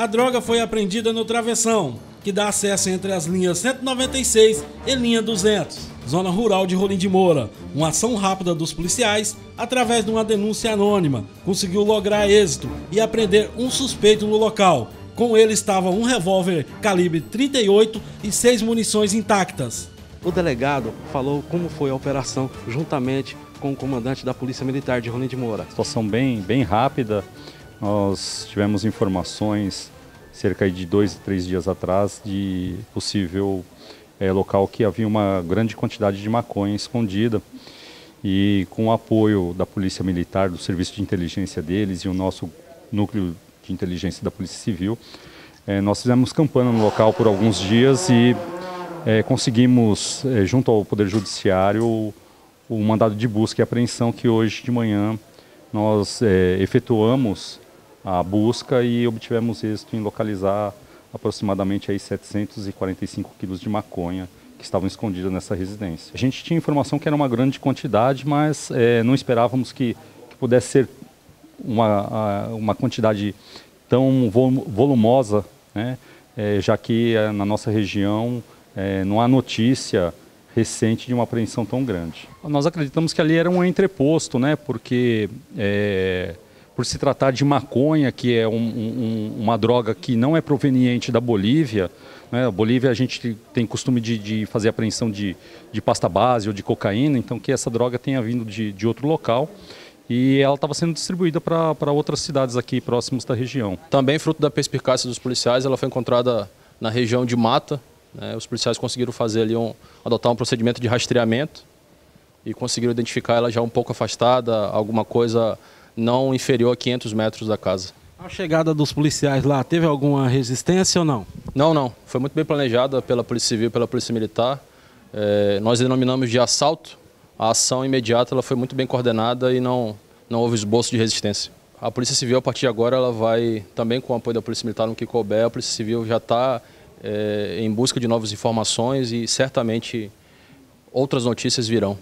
A droga foi apreendida no travessão, que dá acesso entre as linhas 196 e linha 200, zona rural de Rolim de Moura. Uma ação rápida dos policiais, através de uma denúncia anônima, conseguiu lograr êxito e apreender um suspeito no local. Com ele estava um revólver calibre 38 e 6 munições intactas. O delegado falou como foi a operação juntamente com o comandante da Polícia Militar de Rolim de Moura. Situação bem rápida. Nós tivemos informações cerca de 2 a 3 dias atrás de possível local que havia uma grande quantidade de maconha escondida, e com o apoio da Polícia Militar, do Serviço de Inteligência deles e o nosso núcleo de inteligência da Polícia Civil, nós fizemos campanha no local por alguns dias e conseguimos, junto ao Poder Judiciário, o mandado de busca e apreensão, que hoje de manhã nós efetuamos a busca e obtivemos êxito em localizar aproximadamente aí 745 quilos de maconha que estavam escondidas nessa residência. A gente tinha informação que era uma grande quantidade, mas não esperávamos que pudesse ser uma quantidade tão volumosa, né? Já que na nossa região não há notícia recente de uma apreensão tão grande. Nós acreditamos que ali era um entreposto, né? Porque por se tratar de maconha, que é uma droga que não é proveniente da Bolívia, né? A Bolívia a gente tem costume de fazer apreensão de pasta base ou de cocaína, então que essa droga tenha vindo de outro local. E ela estava sendo distribuída para outras cidades aqui próximos da região. Também, fruto da perspicácia dos policiais, ela foi encontrada na região de mata, né? Os policiais conseguiram fazer ali adotar um procedimento de rastreamento e conseguiram identificar ela já um pouco afastada, alguma coisa não inferior a 500 metros da casa. A chegada dos policiais lá teve alguma resistência ou não? Não. Foi muito bem planejada pela Polícia Civil e pela Polícia Militar. Nós denominamos de assalto. A ação imediata ela foi muito bem coordenada e não houve esboço de resistência. A Polícia Civil, a partir de agora, ela vai, também com o apoio da Polícia Militar no que couber, a Polícia Civil já está em busca de novas informações e certamente outras notícias virão.